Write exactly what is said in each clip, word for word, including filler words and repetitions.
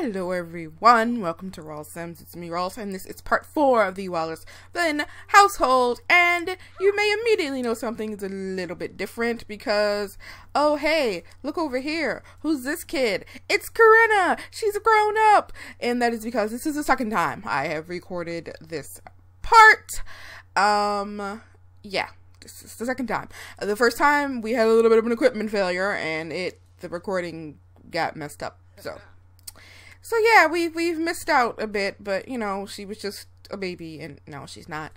Hello everyone, welcome to Rawls Sims. It's me, Rawls, and this is part four of the Wallace-Flynn household, and you may immediately know something's a little bit different because, oh hey, look over here, who's this kid? It's Corinna, she's grown up, and that is because this is the second time I have recorded this part. Um, yeah, this is the second time. The first time we had a little bit of an equipment failure, and it, the recording got messed up, so. So yeah, we, we've missed out a bit, but you know, she was just a baby, and no, she's not.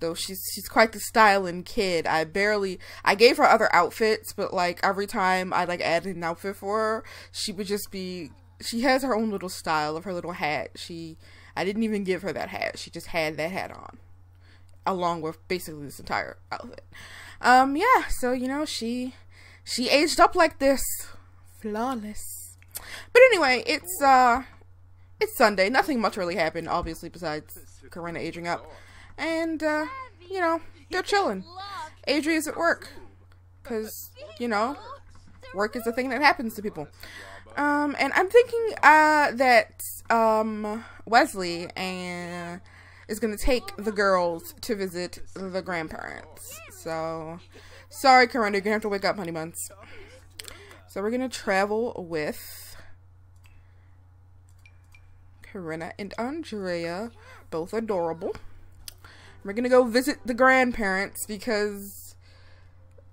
Though she's she's quite the styling kid. I barely, I gave her other outfits, but like every time I like added an outfit for her, she would just be, she has her own little style of her little hat. She, I didn't even give her that hat. She just had that hat on, along with basically this entire outfit. Um, yeah, so you know, she, she aged up like this. Flawless. But anyway, it's uh it's Sunday. Nothing much really happened, obviously, besides Corinna aging up. And uh, you know, they're chilling. Adria's at work. Cause, you know, work is a thing that happens to people. Um, and I'm thinking uh that um Wesley and is gonna take the girls to visit the grandparents. So sorry, Corinna, you're gonna have to wake up, honey buns. So we're gonna travel with Karina and Andrea, both adorable. We're gonna go visit the grandparents because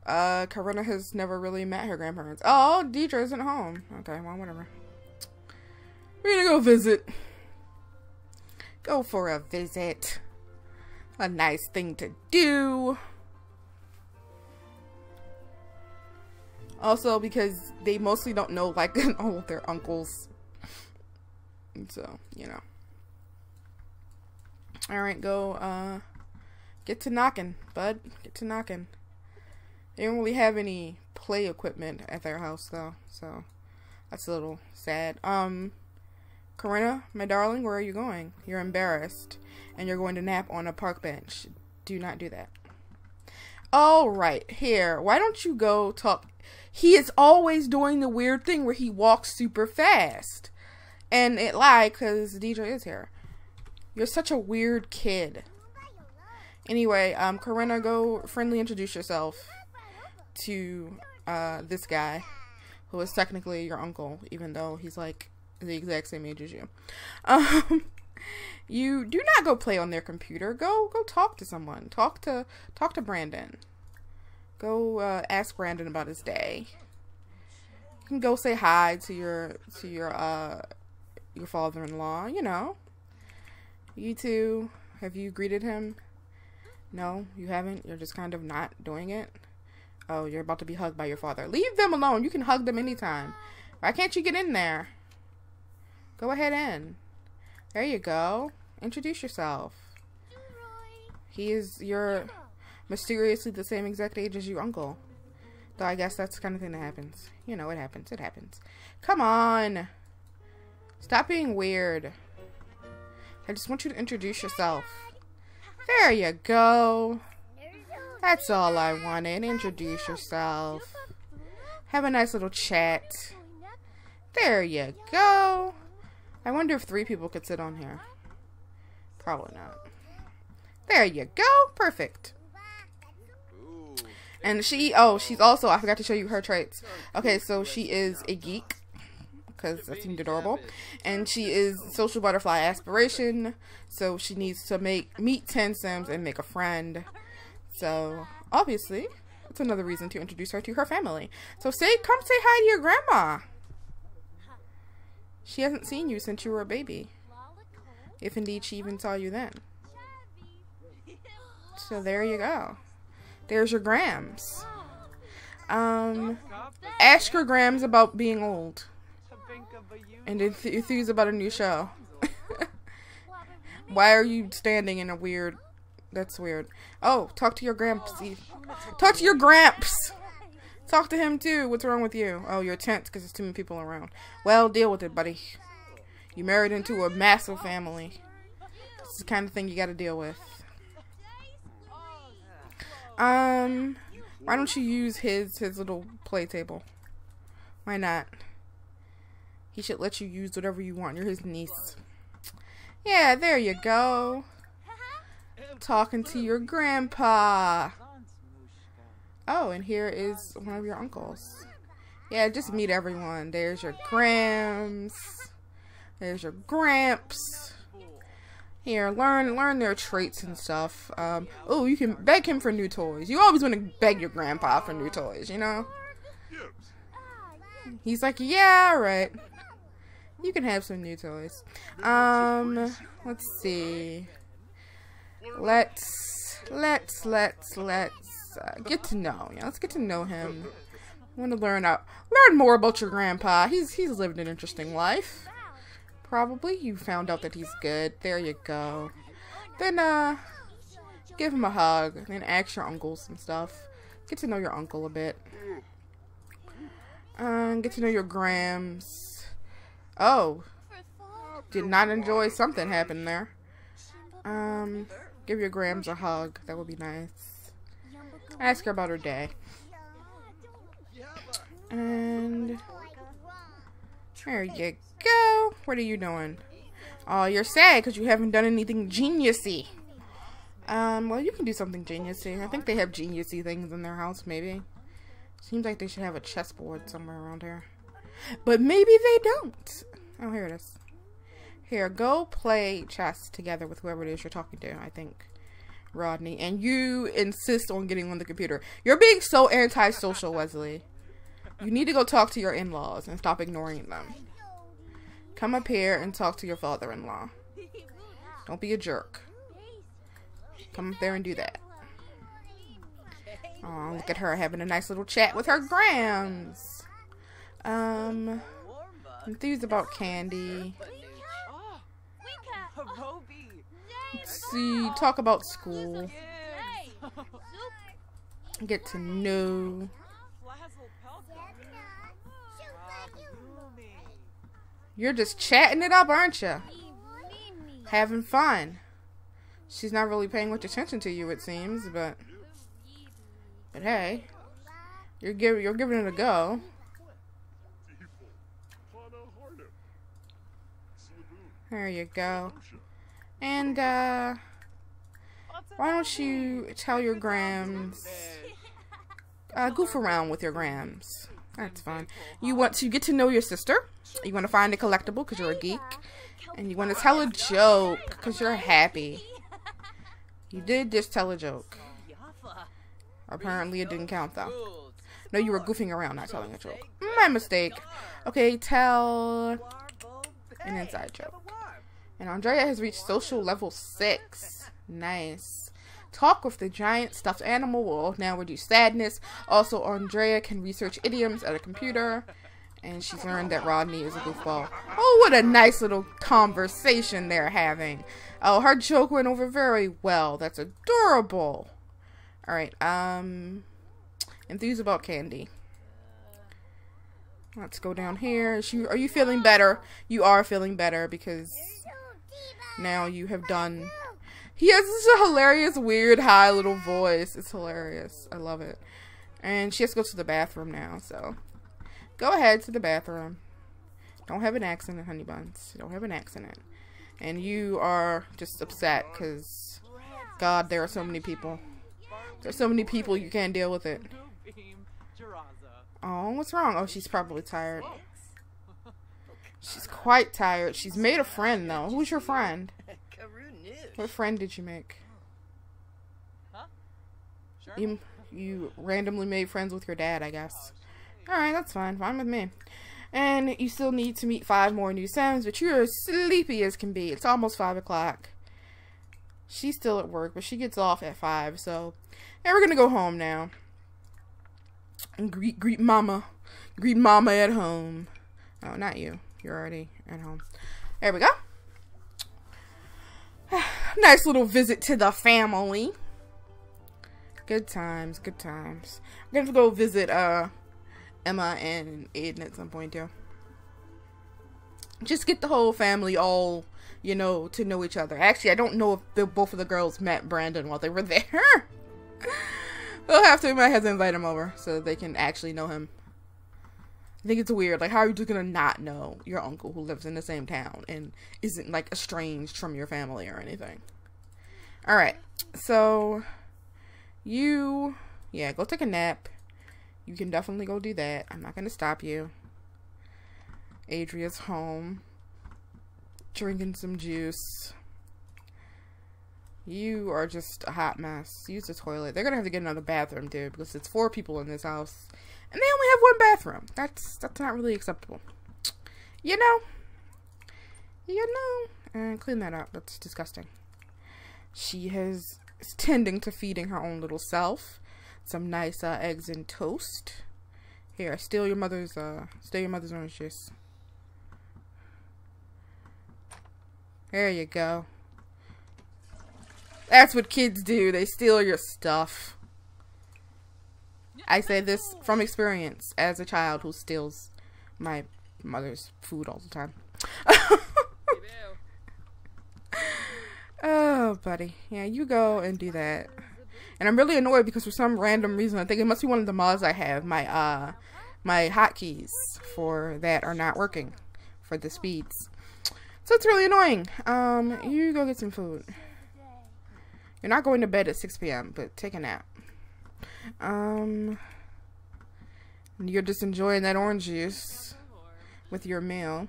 uh, Karina has never really met her grandparents. Oh, Deidre isn't home. Okay, well, whatever. We're gonna go visit. Go for a visit. A nice thing to do. Also, because they mostly don't know like all of their uncles. So, you know. Alright, go, uh, get to knocking, bud. Get to knocking. They don't really have any play equipment at their house, though. So, that's a little sad. Um, Corinna, my darling, where are you going? You're embarrassed. And you're going to nap on a park bench. Do not do that. Alright, here. Why don't you go talk? He is always doing the weird thing where he walks super fast. And it lied because D J is here. You're such a weird kid. Anyway, um, Corinna, go friendly introduce yourself to uh, this guy who is technically your uncle, even though he's like the exact same age as you. Um, you do not go play on their computer. Go, go talk to someone. Talk to, talk to Brandon. Go uh, ask Brandon about his day. You can go say hi to your, to your uh. your father-in-law, you know. You two, have you greeted him? No, you haven't. You're just kind of not doing it. Oh, you're about to be hugged by your father. Leave them alone. You can hug them anytime. Why can't you get in there? Go ahead in. There you go. Introduce yourself. He is your mysteriously the same exact age as your uncle. Though I guess that's the kind of thing that happens. You know, it happens. It happens. Come on. Stop being weird. I just want you to introduce yourself. There you go. That's all I wanted. Introduce yourself. Have a nice little chat. There you go. I wonder if three people could sit on here. Probably not. There you go. Perfect. And she, oh, she's also, I forgot to show you her traits. Okay, so she is a geek. Because that seemed adorable, and she is social butterfly aspiration, so she needs to make meet ten Sims and make a friend. So obviously, that's another reason to introduce her to her family. So say, come say hi to your grandma. She hasn't seen you since you were a baby, if indeed she even saw you then. So there you go. There's your grams. Um, ask your grams about being old. And enthuse about a new show. Why are you standing in a weird... That's weird. Oh, talk to your gramps. Talk to your gramps! Talk to him too. What's wrong with you? Oh, you're tense because there's too many people around. Well, deal with it, buddy. You married into a massive family. This is the kind of thing you gotta deal with. Um, why don't you use his, his little play table? Why not? He should let you use whatever you want. You're his niece. Yeah, there you go. Talking to your grandpa. Oh, and here is one of your uncles. Yeah, just meet everyone. There's your grams. There's your gramps. Here, learn learn their traits and stuff. Um, oh, you can beg him for new toys. You always want to beg your grandpa for new toys, you know? He's like, yeah, alright. You can have some new toys. Um, let's see. Let's, let's, let's, let's uh, get to know. Yeah, let's get to know him. I want to learn out, learn more about your grandpa. He's he's lived an interesting life. Probably you found out that he's good. There you go. Then uh, give him a hug. Then ask your uncles some stuff. Get to know your uncle a bit. Um, get to know your grams. Oh, did not enjoy something happened there. Um, give your grams a hug. That would be nice. Ask her about her day. And there you go. What are you doing? Oh, you're sad because you haven't done anything geniusy. Um, well, you can do something geniusy. I think they have geniusy things in their house, maybe. Seems like they should have a chessboard somewhere around here. But maybe they don't. Oh, here it is. Here, go play chess together with whoever it is you're talking to, I think. Rodney. And you insist on getting on the computer. You're being so antisocial, Wesley. You need to go talk to your in-laws and stop ignoring them. Come up here and talk to your father-in-law. Don't be a jerk. Come up there and do that. Oh, look at her having a nice little chat with her grams. Um, enthused about candy. Let's see, talk about school. Get to know. You're just chatting it up, aren't you? Having fun. She's not really paying much attention to you, it seems, but... But hey, you're giving you're giving it a go. There you go. And uh, why don't you tell your grams? Uh, goof around with your grams. That's fine. You want to get to know your sister. You want to find a collectible because you're a geek, and you want to tell a joke because you're happy. You did just tell a joke. Apparently it didn't count though. No, you were goofing around, not telling a joke. My mistake. Okay, tell an inside joke. And Andrea has reached social level six. Nice. Talk with the giant stuffed animal will now reduce sadness. Also, Andrea can research idioms at a computer. And she's learned that Rodney is a goofball. Oh, what a nice little conversation they're having. Oh, her joke went over very well. That's adorable. Alright, um, enthused about candy. Let's go down here. She, are you feeling better? You are feeling better because now you have done... He has such a hilarious, weird, high little voice. It's hilarious. I love it. And she has to go to the bathroom now, so. Go ahead to the bathroom. Don't have an accident, honey buns. Don't have an accident. And you are just upset because, God, there are so many people. There's so many people, you can't deal with it. Oh, what's wrong? Oh, she's probably tired. She's quite tired. She's made a friend, though. Who's your friend? What friend did you make? You, you randomly made friends with your dad, I guess. Alright, that's fine. Fine with me. And you still need to meet five more new Sims, but you're as sleepy as can be. It's almost five o'clock. She's still at work, but she gets off at five, so... And we're gonna go home now. And greet, greet mama. Greet mama at home. Oh, not you. You're already at home. There we go. Nice little visit to the family. Good times, good times. I'm gonna have to go visit, uh, Emma and Aiden at some point, too. Just get the whole family all, you know, to know each other. Actually, I don't know if the, both of the girls met Brandon while they were there. We'll have to, I might have to invite him over so they can actually know him. I think it's weird. Like, how are you just gonna not know your uncle who lives in the same town and isn't, like, estranged from your family or anything? Alright, so you, yeah, go take a nap. You can definitely go do that. I'm not gonna stop you. Adria's home, drinking some juice. You are just a hot mess. Use the toilet. They're gonna have to get another bathroom, dude, because it's four people in this house, and they only have one bathroom. That's that's not really acceptable. You know. You know. And clean that up. That's disgusting. She has is tending to feeding her own little self. Some nice uh, eggs and toast. Here, steal your mother's uh, steal your mother's orange juice. There you go. That's what kids do. They steal your stuff. I say this from experience as a child who steals my mother's food all the time. Oh, buddy. Yeah, you go and do that. And I'm really annoyed because for some random reason, I think it must be one of the mods I have. My, uh, my hotkeys for that are not working for the speeds. So it's really annoying. Um, you go get some food. You're not going to bed at six p m, but take a nap. Um, you're just enjoying that orange juice with your meal.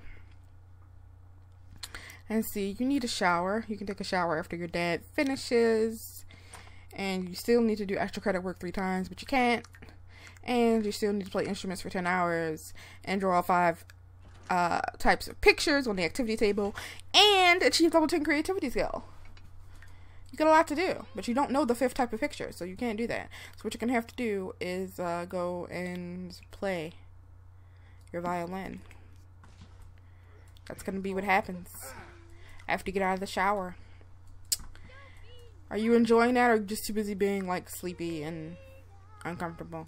And see, you need a shower. You can take a shower after your dad finishes. And you still need to do extra credit work three times, but you can't. And you still need to play instruments for ten hours and draw five uh, types of pictures on the activity table and achieve level ten creativity skill. You got a lot to do, but you don't know the fifth type of picture, so you can't do that. So what you're gonna have to do is uh, go and play your violin. That's gonna be what happens after you get out of the shower. Are you enjoying that, or are you just too busy being, like, sleepy and uncomfortable?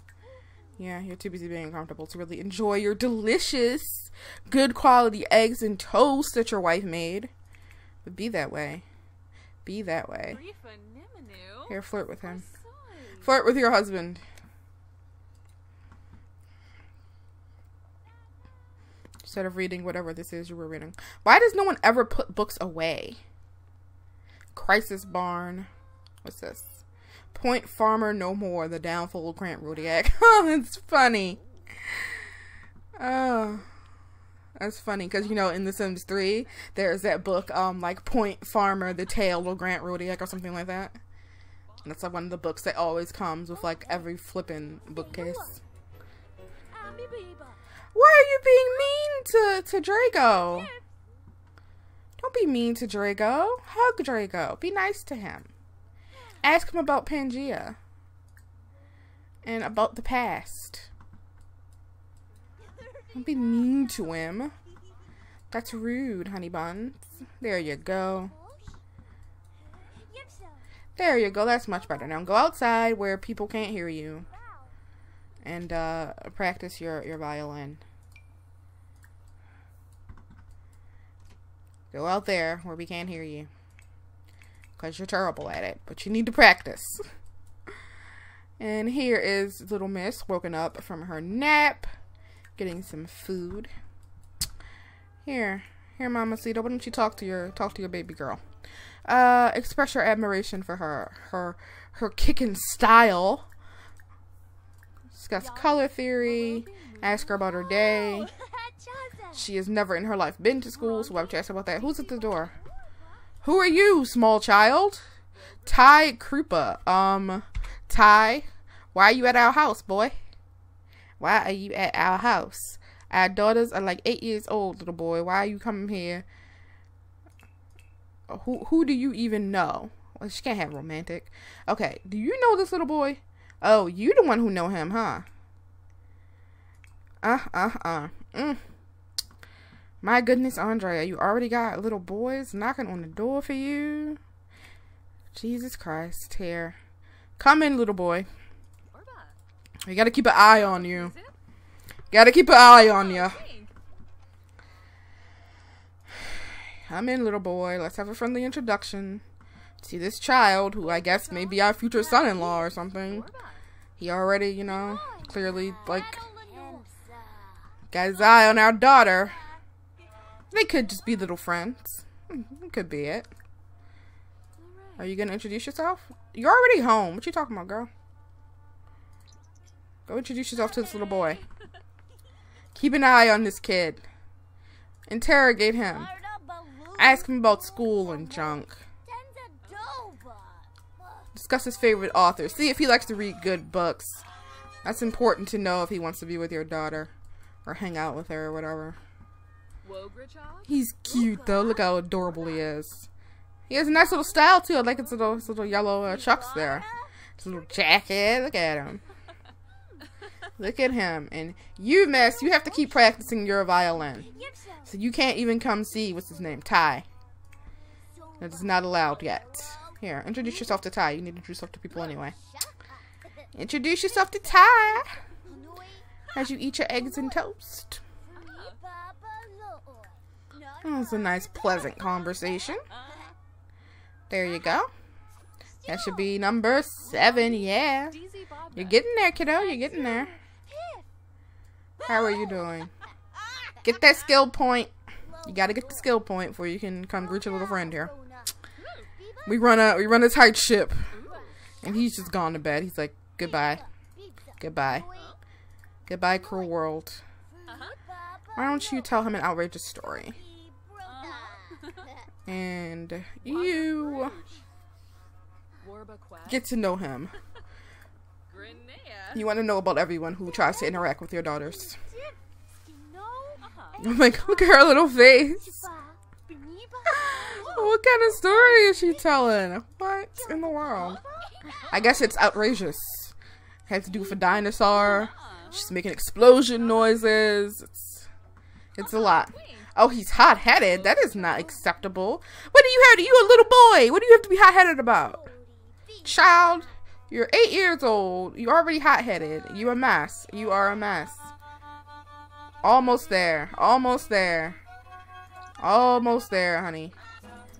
Yeah, you're too busy being uncomfortable to really enjoy your delicious, good quality eggs and toast that your wife made. But be that way. Be that way. Here, flirt with him. Flirt with your husband. Instead of reading whatever this is you were reading. Why does no one ever put books away? Crisis Barn. What's this? Point Farmer No More, The Downfall of Grant Rodiak. Oh, that's funny. Oh. That's funny because, you know, in The Sims three, there's that book, um, like, Point Farmer, The Tale of Grant Rodiak or something like that. And that's, like, one of the books that always comes with, like, every flippin' bookcase. Why are you being mean to, to Drago? Don't be mean to Drago. Hug Drago. Be nice to him. Ask him about Pangea. And about the past. Don't be mean to him. That's rude, honey buns. There you go. There you go. That's much better. Now go outside where people can't hear you. And uh, practice your, your violin. Go out there where we can't hear you. Because you're terrible at it. But you need to practice. And here is Little Miss woken up from her nap. Getting some food. Here, here, Mamacita. Why don't you talk to your talk to your baby girl? Uh, express your admiration for her, her, her kicking style. Discuss color theory. Ask her about her day. She has never in her life been to school, so why would you ask her about that? Who's at the door? Who are you, small child? Ty Krupa. Um, Ty, why are you at our house, boy? Why are you at our house? Our daughters are like eight years old, little boy. Why are you coming here? Who who do you even know? Well, she can't have romantic. Okay, do you know this little boy? Oh, you the one who know him, huh? Uh, uh, uh. Mm. My goodness, Andrea, you already got little boys knocking on the door for you? Jesus Christ, here. Come in, little boy. You gotta keep an eye on you. Gotta keep an eye on you. Come in, little boy. Let's have a friendly introduction. See this child, who I guess may be our future son-in-law or something. He already, you know, clearly, like, got his eye on our daughter. They could just be little friends. Could be it. Are you gonna introduce yourself? You're already home. What you talking about, girl? Go introduce yourself to this little boy. Keep an eye on this kid. Interrogate him. Ask him about school and junk. Discuss his favorite author. See if he likes to read good books. That's important to know if he wants to be with your daughter or hang out with her or whatever. He's cute though. Look how adorable he is. He has a nice little style too. I like his little, his little yellow uh, chucks there. His little jacket. Look at him. Look at him. And you, miss, you have to keep practicing your violin. So you can't even come see what's his name, Ty. That is not allowed yet. Here, introduce yourself to Ty. You need to introduce yourself to people anyway. Introduce yourself to Ty. As you eat your eggs and toast. That was a nice, pleasant conversation. There you go. That should be number seven, yeah. You're getting there, kiddo. You're getting there. How are you doing? Get that skill point. You gotta get the skill point before you can come greet your little friend here. We run a we run a tight ship, and he's just gone to bed. He's like, goodbye, goodbye, goodbye, cruel world. Why don't you tell him an outrageous story? And you get to know him. You want to know about everyone who tries to interact with your daughters. Oh my god, look at her little face. What kind of story is she telling? What in the world? I guess it's outrageous. It has to do with a dinosaur. She's making explosion noises. It's, it's a lot. Oh, he's hot-headed. That is not acceptable. What do you have? You a little boy. What do you have to be hot-headed about? Child, you're eight years old. You're already hot-headed. You're a mess. You are a mess. Almost there. Almost there. Almost there, honey.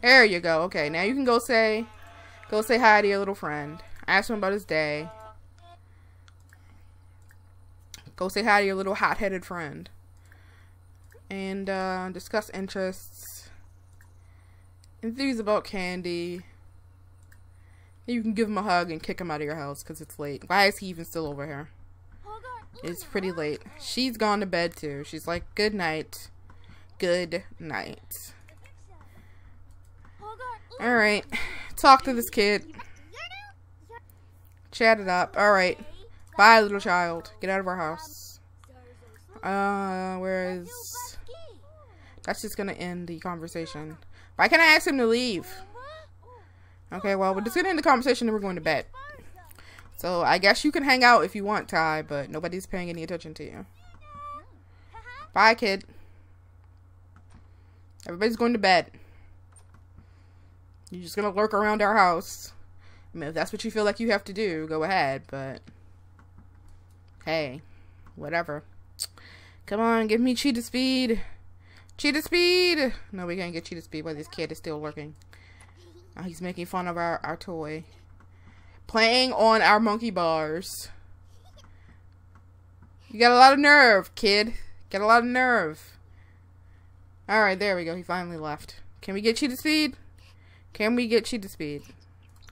There you go. Okay, now you can go say, go say hi to your little friend. Ask him about his day. Go say hi to your little hot-headed friend. And uh, discuss interests and things about candy. You can give him a hug and kick him out of your house because it's late. Why is he even still over here? It's pretty late. She's gone to bed too. She's like, good night. Good night. Alright. Talk to this kid. Chat it up. Alright. Bye, little child. Get out of our house. Uh, where is... That's just gonna end the conversation. Why can't I ask him to leave? Okay, well, we're just gonna end the conversation and we're going to bed. So, I guess you can hang out if you want, Ty, but nobody's paying any attention to you. Bye, kid. Everybody's going to bed. You're just gonna lurk around our house. I mean, if that's what you feel like you have to do, go ahead, but... Hey, whatever. Come on, give me cheetah speed. Cheetah speed! No, we can't get cheetah speed while this kid is still lurking. Oh, he's making fun of our, our toy. Playing on our monkey bars. You got a lot of nerve, kid. Got a lot of nerve. Alright, there we go. He finally left. Can we get cheetah speed? Can we get cheetah speed?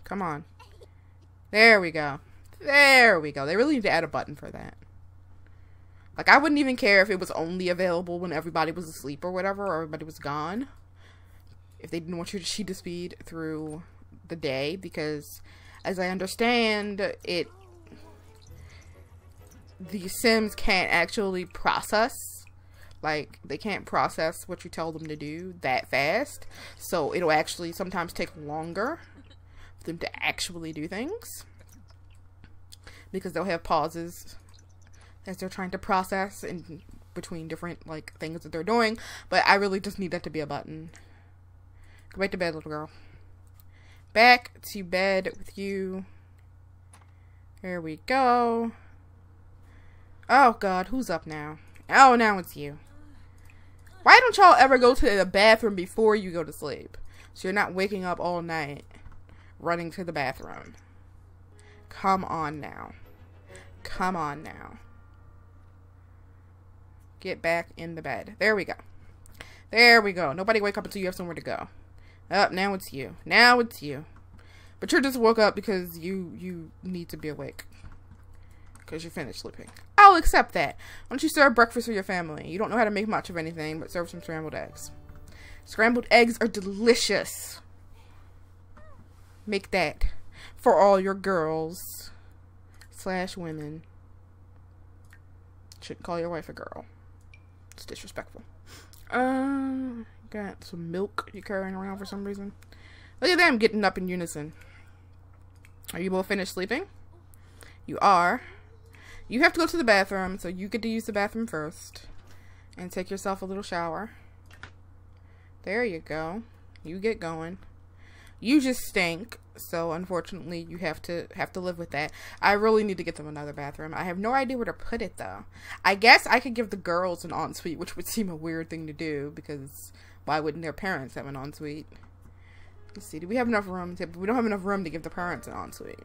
Come on. There we go. There we go. They really need to add a button for that. Like, I wouldn't even care if it was only available when everybody was asleep or whatever, or everybody was gone. If they didn't want you to cheetah speed through the day, because as I understand it, the Sims can't actually process. Like, they can't process what you tell them to do that fast. So it'll actually sometimes take longer for them to actually do things, because they'll have pauses as they're trying to process in between different, like, things that they're doing. But I really just need that to be a button. Go back to bed, little girl. Back to bed with you. Here we go. Oh, God. Who's up now? Oh, now it's you. Why don't y'all ever go to the bathroom before you go to sleep? So you're not waking up all night running to the bathroom. Come on now. Come on now. Get back in the bed. There we go. There we go. Nobody wake up until you have somewhere to go. Up, oh, now it's you. Now it's you. But you're just woke up because you you need to be awake. Because you're finished sleeping. I'll accept that. Why don't you serve breakfast for your family? You don't know how to make much of anything, but serve some scrambled eggs. Scrambled eggs are delicious. Make that for all your girls slash women. Shouldn't call your wife a girl. It's disrespectful. Um, uh, got some milk you're carrying around for some reason. Look at them getting up in unison. Are you both finished sleeping? You are. You have to go to the bathroom, so you get to use the bathroom first. And take yourself a little shower. There you go. You get going. You just stink, so unfortunately you have to have to live with that. I really need to get them another bathroom. I have no idea where to put it though. I guess I could give the girls an ensuite, which would seem a weird thing to do because why wouldn't their parents have an ensuite? Let's see, do we have enough room to, we don't have enough room to give the parents an ensuite.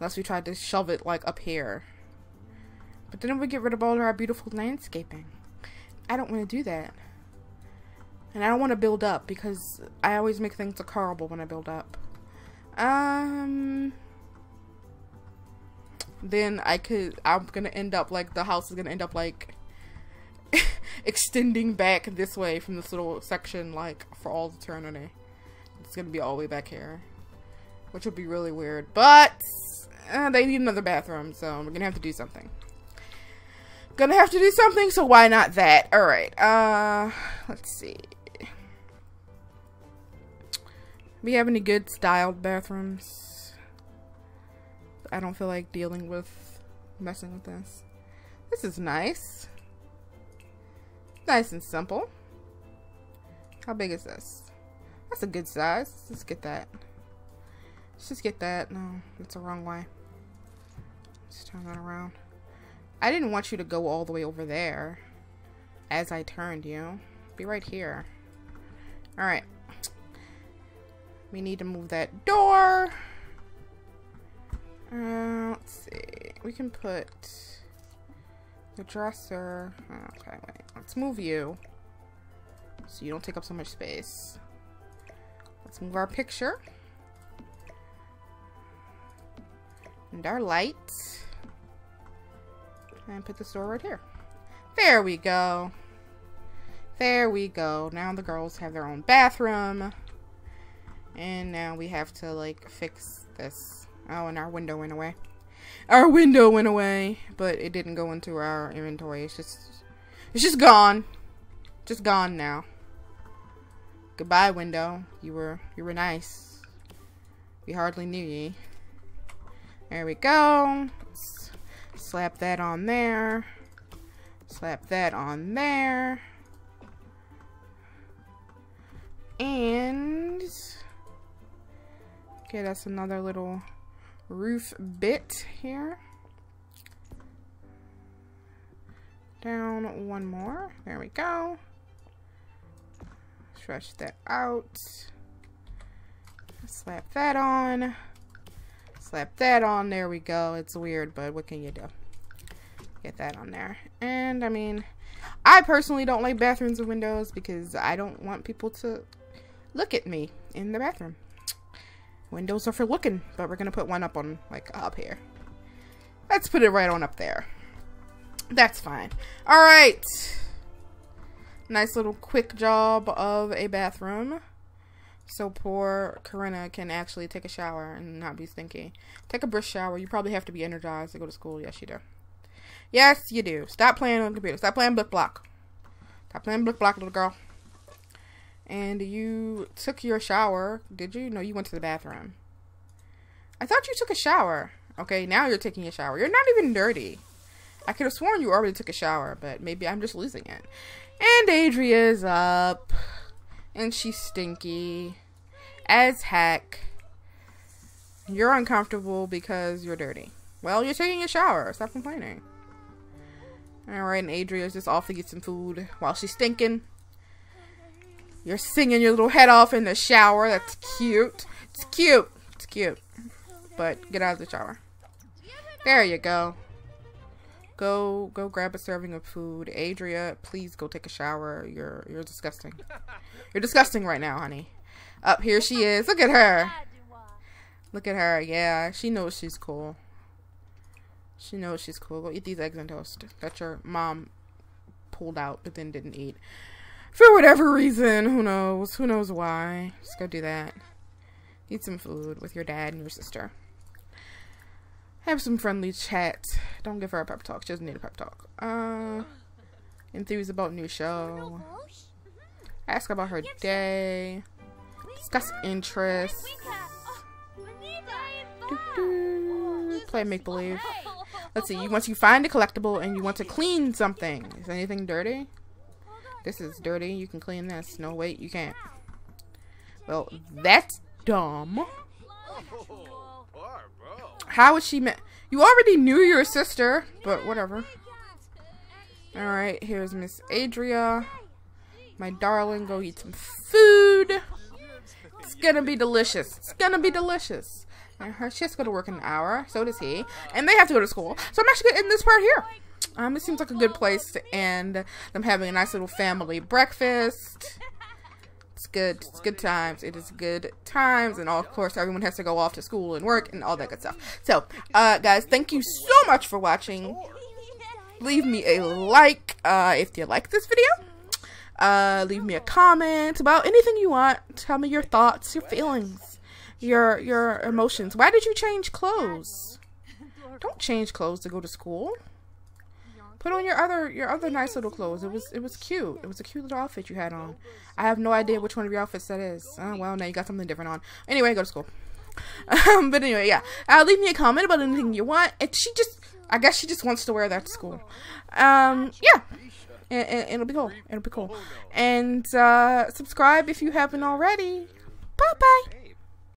Unless we tried to shove it like up here. But then we get rid of all of our beautiful landscaping. I don't want to do that. And I don't want to build up because I always make things horrible when I build up. Um, then I could, I'm going to end up like, the house is going to end up like extending back this way from this little section like for all eternity. It's going to be all the way back here, which would be really weird, but uh, they need another bathroom. So we're going to have to do something. Gonna have to do something, so why not that? All right, uh, let's see. We have any good styled bathrooms? I don't feel like dealing with messing with this. This is nice. Nice and simple. How big is this? That's a good size. Let's just get that. Let's just get that. No, it's the wrong way. Let's turn that around. I didn't want you to go all the way over there as I turned you. Be right here. Alright. We need to move that door. Uh, let's see. We can put the dresser. Okay, wait. Let's move you so you don't take up so much space. Let's move our picture. And our lights. And put this door right here. There we go. There we go. Now the girls have their own bathroom. And now we have to like fix this. Oh, and our window went away. Our window went away. But it didn't go into our inventory. It's just, it's just gone. Just gone now. Goodbye, window. You were, you were nice. We hardly knew ye. There we go. Let's slap that on there. Slap that on there. And okay, that's another little roof bit here. Down one more. There we go. Stretch that out. Slap that on. Slap that on. There we go. It's weird, but what can you do? Get that on there. And I mean, I personally don't like bathrooms with windows because I don't want people to look at me in the bathroom. Windows are for looking, but we're gonna put one up on like up here. Let's put it right on up there. That's fine. All right. Nice little quick job of a bathroom. So poor Corinna can actually take a shower and not be stinky. Take a brisk shower. You probably have to be energized to go to school. Yes, you do. Yes, you do. Stop playing on the computer. Stop playing Blick Block. Stop playing Blick Block, little girl. And you took your shower. Did you? No, you went to the bathroom. I thought you took a shower. Okay, now you're taking a shower. You're not even dirty. I could have sworn you already took a shower, but maybe I'm just losing it. And Andrea is up. And she's stinky as heck. You're uncomfortable because you're dirty. Well, you're taking a shower. Stop complaining. Alright, and Adria's just off to get some food while she's stinking. You're singing your little head off in the shower. That's cute. It's cute. It's cute. But get out of the shower. There you go. Go go grab a serving of food. Andrea, please go take a shower. You're you're disgusting. You're disgusting right now, honey. Up here she is. Look at her. Look at her. Yeah, she knows she's cool. She knows she's cool. Go eat these eggs and toast that your mom pulled out but then didn't eat. For whatever reason, who knows? Who knows why? Just go do that. Eat some food with your dad and your sister. Have some friendly chat. Don't give her a pep talk. She doesn't need a pep talk. Uh, enthuse about new show. Ask about her day. Discuss interests. Do -do. Play make believe. Let's see. You, once you find a collectible and you want to clean something. Is anything dirty? This is dirty. You can clean this. No, wait, you can't. Well, that's dumb. How would she met? You already knew your sister, but whatever. Alright, here's Miss Andrea. My darling, go eat some food. It's gonna be delicious. It's gonna be delicious. And her, she has to go to work in an hour. So does he. And they have to go to school. So I'm actually gonna end this part here. Um, it seems like a good place to end. I'm having a nice little family breakfast. It's good. It's good times. It is good times. And all, of course, everyone has to go off to school and work and all that good stuff. So, uh, guys, thank you so much for watching. Leave me a like uh, if you like this video. Uh, leave me a comment about anything you want. Tell me your thoughts, your feelings, your, your emotions. Why did you change clothes? Don't change clothes to go to school. Put on your other your other nice little clothes. It was it was cute. It was a cute little outfit you had on. I have no idea which one of your outfits that is. Oh, well, now you got something different on. Anyway, go to school. Um, but anyway, yeah. Uh, leave me a comment about anything you want. And she just, I guess she just wants to wear that to school. Um, yeah. And, and it'll be cool. It'll be cool. And uh, subscribe if you haven't already. Bye bye.